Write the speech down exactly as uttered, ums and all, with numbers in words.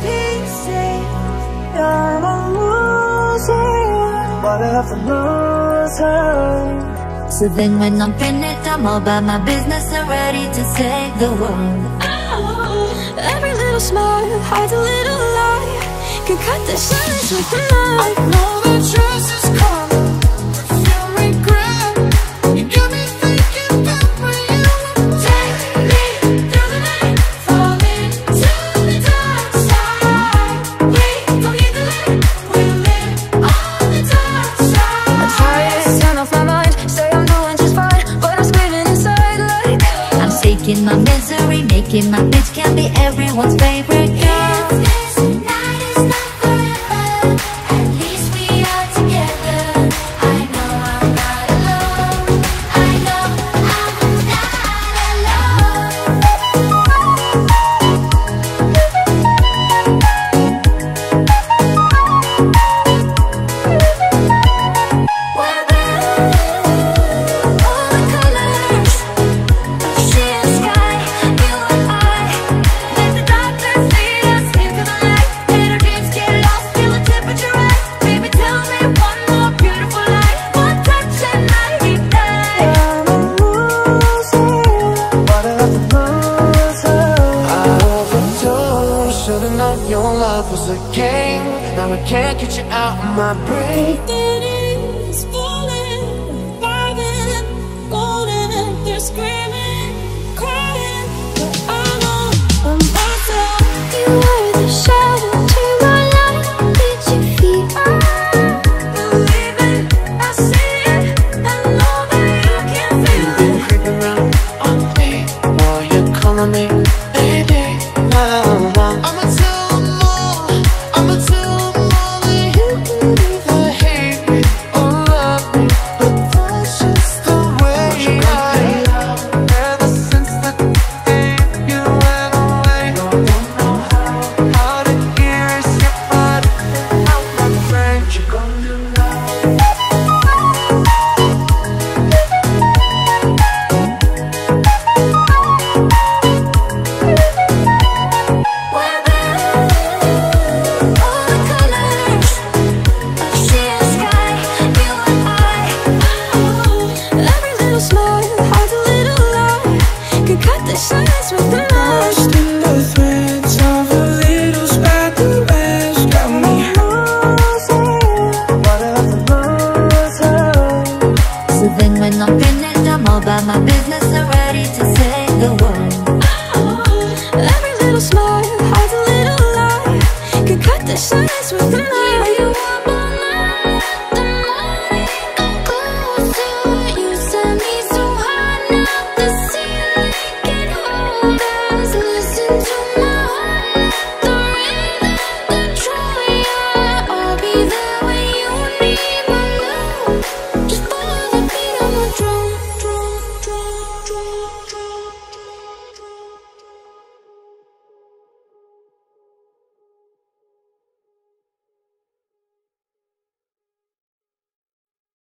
pieces. I'm a loser, but I'm a loser. So then when I'm finished, I'm all by my business and ready to save the world. Oh, every little smile hides a little lie. Can cut the shadows with the knife. I know the truth is coming. Taking my misery, making my bitch can be everyone's favorite girl. If this night is not forever, at least we are together. I know I'm not alone, I know I'm not alone. Weather, your love was a game. Now I can't get you out of my brain. Everything is falling, vibing, golden. They're screaming, crying, but I know I'm myself. You were the shadow to my life. Did you feel? Believe it, I see it. I know that you can feel it. You've been creeping around on me while you're calling me baby. Now I'm a my business, I'm ready to save the world. Oh, every little smile hides a little lie. Could cut the shadows with the light.